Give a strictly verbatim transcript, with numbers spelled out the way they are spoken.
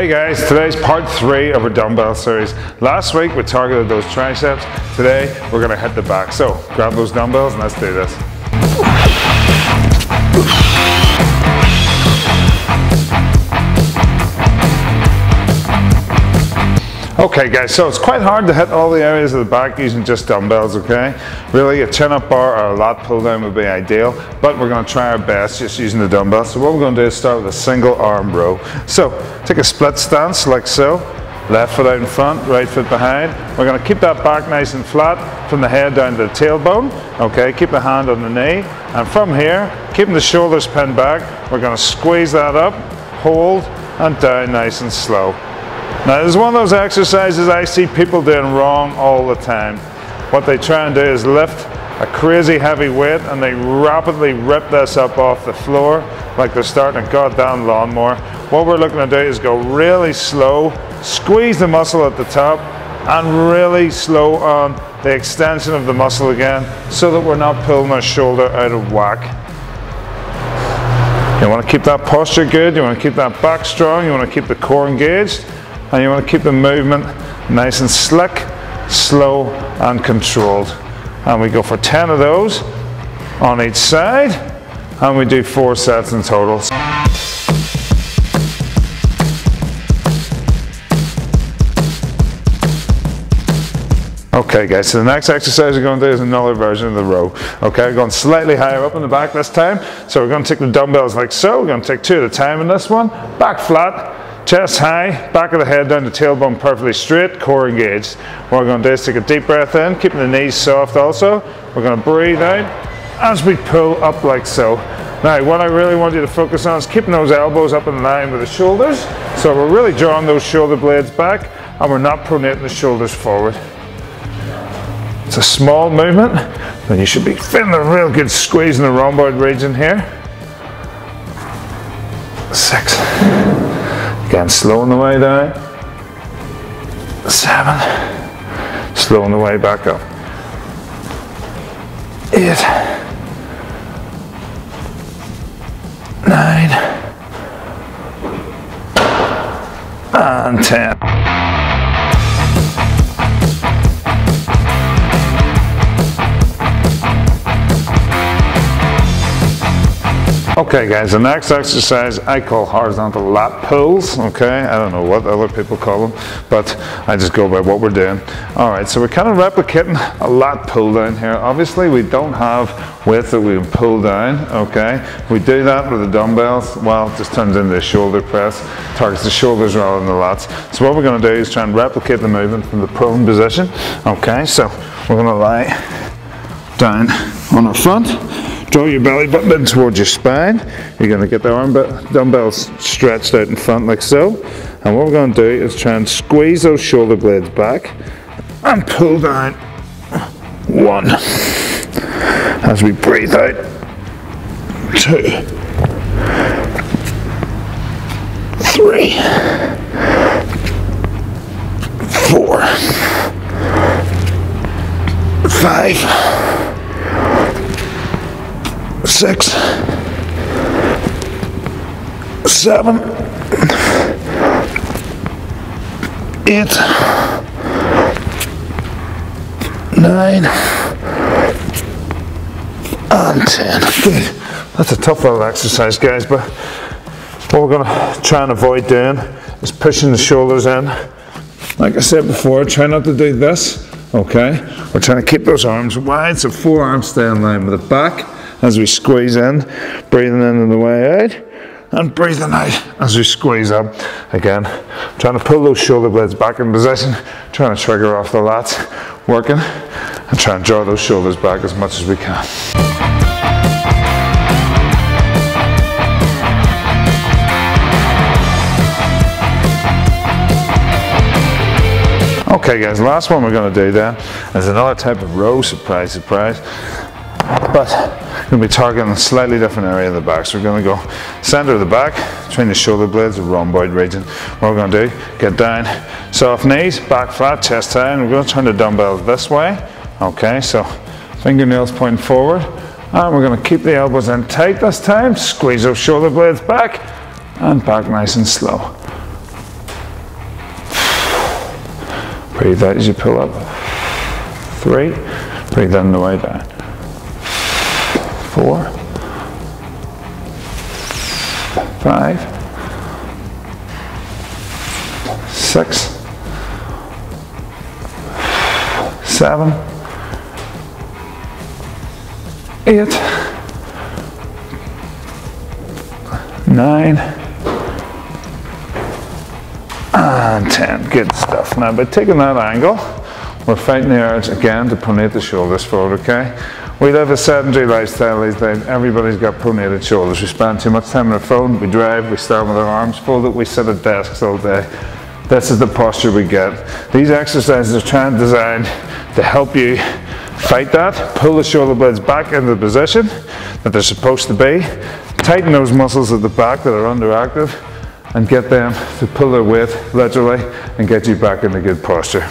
Hey guys, today's part three of our dumbbell series. Last week we targeted those triceps, today we're gonna hit the back. So grab those dumbbells and let's do this. Okay guys, so it's quite hard to hit all the areas of the back using just dumbbells, okay? Really a chin-up bar or a lat pull-down would be ideal, but we're gonna try our best just using the dumbbells. So what we're gonna do is start with a single arm row. So, take a split stance like so, left foot out in front, right foot behind. We're gonna keep that back nice and flat from the head down to the tailbone, okay? Keep the hand on the knee, and from here, keeping the shoulders pinned back, we're gonna squeeze that up, hold, and down nice and slow. Now this is one of those exercises I see people doing wrong all the time. What they try and do is lift a crazy heavy weight and they rapidly rip this up off the floor like they're starting a goddamn lawnmower. What we're looking to do is go really slow, squeeze the muscle at the top and really slow on the extension of the muscle again so that we're not pulling our shoulder out of whack. You want to keep that posture good, you want to keep that back strong, you want to keep the core engaged. And you want to keep the movement nice and slick, slow and controlled. And we go for ten of those on each side and we do four sets in total. Okay guys, so the next exercise we're going to do is another version of the row. Okay, we're going slightly higher up in the back this time. So we're going to take the dumbbells like so, we're going to take two at a time in this one, back flat. Chest high, back of the head down to tailbone perfectly straight, core engaged. What we're going to do is take a deep breath in, keeping the knees soft also. We're going to breathe out as we pull up like so. Now what I really want you to focus on is keeping those elbows up in line with the shoulders. So we're really drawing those shoulder blades back and we're not pronating the shoulders forward. It's a small movement, then you should be feeling a real good squeeze in the rhomboid region here. Six. Again, slowing the way down, seven, slowing the way back up, eight, nine, and ten. Okay guys, the next exercise I call horizontal lat pulls, okay? I don't know what other people call them, but I just go by what we're doing. Alright, so we're kind of replicating a lat pull down here. Obviously we don't have weight that we can pull down, okay? We do that with the dumbbells, well it just turns into a shoulder press, targets the shoulders rather than the lats. So what we're going to do is try and replicate the movement from the prone position, okay? So we're going to lie down on our front. Draw your belly button in towards your spine. You're going to get the arm dumbbells stretched out in front like so. And what we're going to do is try and squeeze those shoulder blades back and pull down. One. As we breathe out. Two. Three. Four. Five. Six, seven, eight, nine, and ten. Good. That's a tough little exercise, guys, but what we're gonna try and avoid doing is pushing the shoulders in. Like I said before, try not to do this, okay? We're trying to keep those arms wide, so forearms stay in line with the back. As we squeeze in, breathing in on the way out, and breathing out as we squeeze up. Again, trying to pull those shoulder blades back in position, trying to trigger off the lats, working, and trying to draw those shoulders back as much as we can. Okay guys, last one we're gonna do then is another type of row, surprise, surprise. But we're going to be targeting a slightly different area of the back. So we're going to go center of the back, between the shoulder blades, the rhomboid region. What we're going to do, get down, soft knees, back flat, chest high, and we're going to turn the dumbbells this way. Okay, so fingernails point forward. And we're going to keep the elbows in tight this time, squeeze those shoulder blades back, and back nice and slow. Breathe out as you pull up. Three. Breathe in the way down. Four. Five. Six. Seven. Eight. Nine. And ten. Good stuff. Now by taking that angle, we're fighting the urge again to pronate the shoulders forward, okay? We live a sedentary lifestyle these days. Everybody's got pronated shoulders. We spend too much time on our phone, we drive, we stand with our arms folded, we sit at desks all day. This is the posture we get. These exercises are trying designed to help you fight that, pull the shoulder blades back into the position that they're supposed to be, tighten those muscles at the back that are underactive, and get them to pull their weight laterally and get you back into good posture.